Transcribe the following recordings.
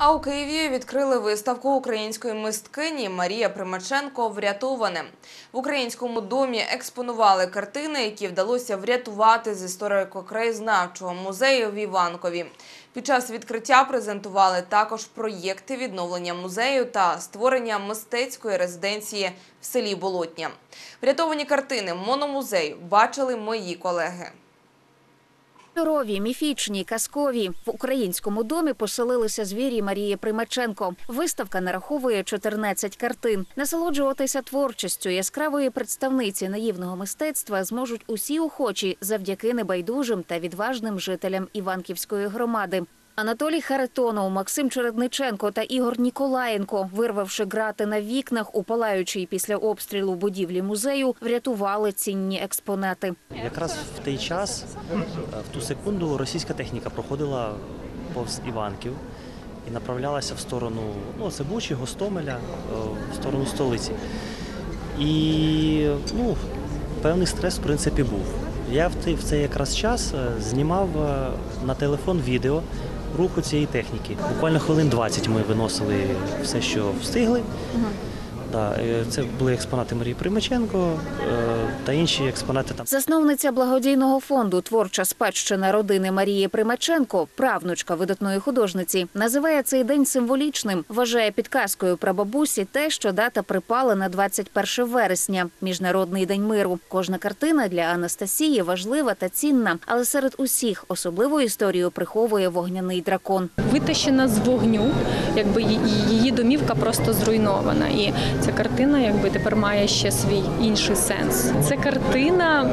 А у Києві відкрили виставку української мисткині «Марія Примаченко. Врятоване». В Українському домі експонували картини, які вдалося врятувати з історико-краєзнавчого музею в Іванкові. Під час відкриття презентували також проєкти відновлення музею та створення мистецької резиденції в селі Болотня. Врятовані картини «Мономузею» бачили мої колеги. Здорові, міфічні, казкові. В Українському домі поселилися звірі Марії Примаченко. Виставка нараховує 14 картин. Насолоджуватися творчістю яскравої представниці наївного мистецтва зможуть усі охочі завдяки небайдужим та відважним жителям Іванківської громади. Анатолій Харитонов, Максим Чередниченко та Ігор Ніколаєнко, вирвавши грати на вікнах у палаючій після обстрілу будівлі музею, врятували цінні експонати. Якраз в той час, в ту секунду, російська техніка проходила повз Іванків і направлялася в сторону Бучі, Гостомеля, в сторону столиці. І певний стрес, в принципі, був. Я в цей якраз час знімав на телефон відео руху цієї техніки. Буквально хвилин 20 ми виносили все, що встигли. Це були експонати Марії Примаченко та інші експонати. Засновниця благодійного фонду «Творча спадщина родини Марії Примаченко», правнучка видатної художниці, називає цей день символічним. Вважає підказкою прабабусі те, що дата припала на 21 вересня – Міжнародний день миру. Кожна картина для Анастасії важлива та цінна, але серед усіх особливу історію приховує «Вогняний дракон». Витащена з вогню, її домівка просто зруйнована. Ця картина тепер має ще свій інший сенс. Це картина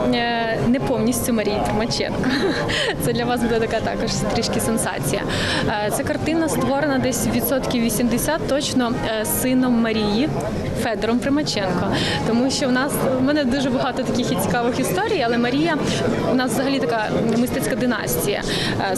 не повністю Марії Примаченко. Це для вас буде така також трішки сенсація. Ця картина створена десь 80% точно сином Марії Федором Примаченко. Тому що в мене дуже багато таких цікавих історій, але Марія у нас взагалі така мистецька династія.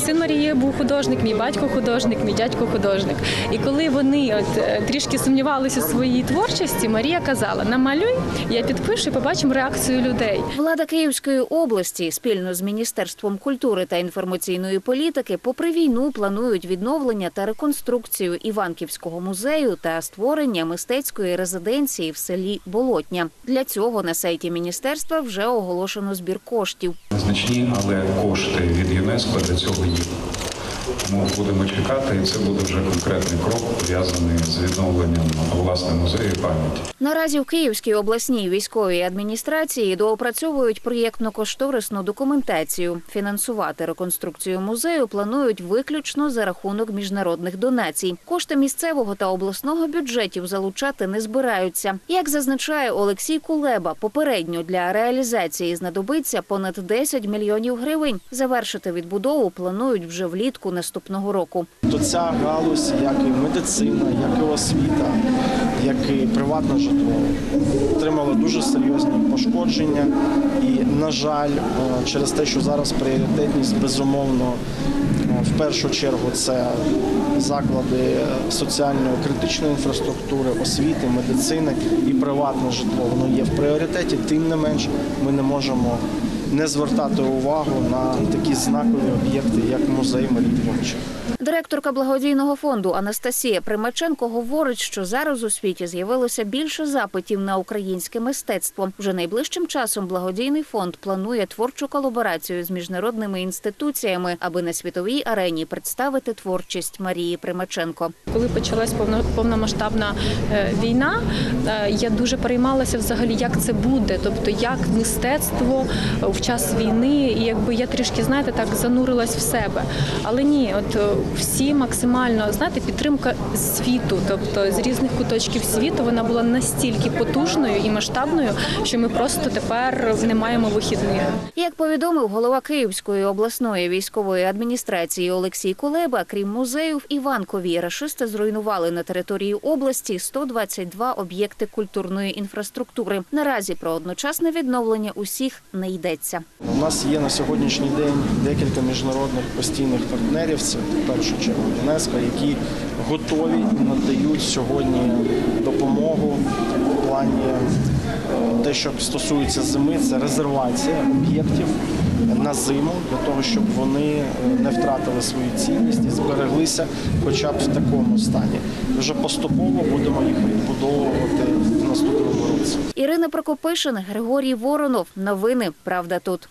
Син Марії був художник, мій батько художник, мій дядько художник. І коли вони трішки сумнівалися у своїй творчості, Марія казала: намалюй, я підпишу і побачимо реакцію людей. Влада Київської області спільно з Міністерством культури та інформаційної політики попри війну планують відновлення та реконструкцію Іванківського музею та створення мистецької резиденції в селі Болотня. Для цього на сайті міністерства вже оголошено збір коштів. Значні, але кошти від ЮНЕСКО для цього є. Тому будемо чекати, і це буде вже конкретний крок, пов'язаний з відновленням власного музею пам'яті. Наразі в Київській обласній військовій адміністрації доопрацьовують проєктно-кошторисну документацію. Фінансувати реконструкцію музею планують виключно за рахунок міжнародних донацій. Кошти місцевого та обласного бюджетів залучати не збираються. Як зазначає Олексій Кулеба, попередньо для реалізації знадобиться понад 10 мільйонів гривень. Завершити відбудову планують вже влітку наступного року. То ця галузь, як і медицина, як і освіта, як і приватне житло, отримала дуже серйозні пошкодження. І, на жаль, через те, що зараз пріоритетність, безумовно, в першу чергу це заклади соціально-критичної інфраструктури, освіти, медицини і приватне житло. Воно є в пріоритеті, тим не менш ми не можемо не звертати увагу на такі знакові об'єкти, як музей Марії Примаченко. Директорка благодійного фонду Анастасія Примаченко говорить, що зараз у світі з'явилося більше запитів на українське мистецтво. Вже найближчим часом благодійний фонд планує творчу колаборацію з міжнародними інституціями, аби на світовій арені представити творчість Марії Примаченко. Коли почалась повномасштабна війна, я дуже переймалася взагалі, як це буде, тобто як мистецтво в час війни, і я трішки, знаєте, так занурилась в себе. Але ні, всі максимально, знаєте, підтримка світу, тобто з різних куточків світу, вона була настільки потужною і масштабною, що ми просто тепер не маємо вихідних. Як повідомив голова Київської обласної військової адміністрації Олексій Кулеба, крім музею в Іванкові, рашисти зруйнували на території області 122 об'єкти культурної інфраструктури. Наразі про одночасне відновлення усіх не йдеться. У нас є на сьогоднішній день декілька міжнародних постійних партнерів, це в першу чергу ЮНЕСКО, які готові і надають сьогодні допомогу в плані те, що стосується зими, це резервація об'єктів. на зиму, для того, щоб вони не втратили свою цінність і збереглися хоча б в такому стані. Вже поступово будемо їх відбудовувати в наступному році. Ірина Прокопишин, Григорій Воронов. Новини «ПравдаТУТ».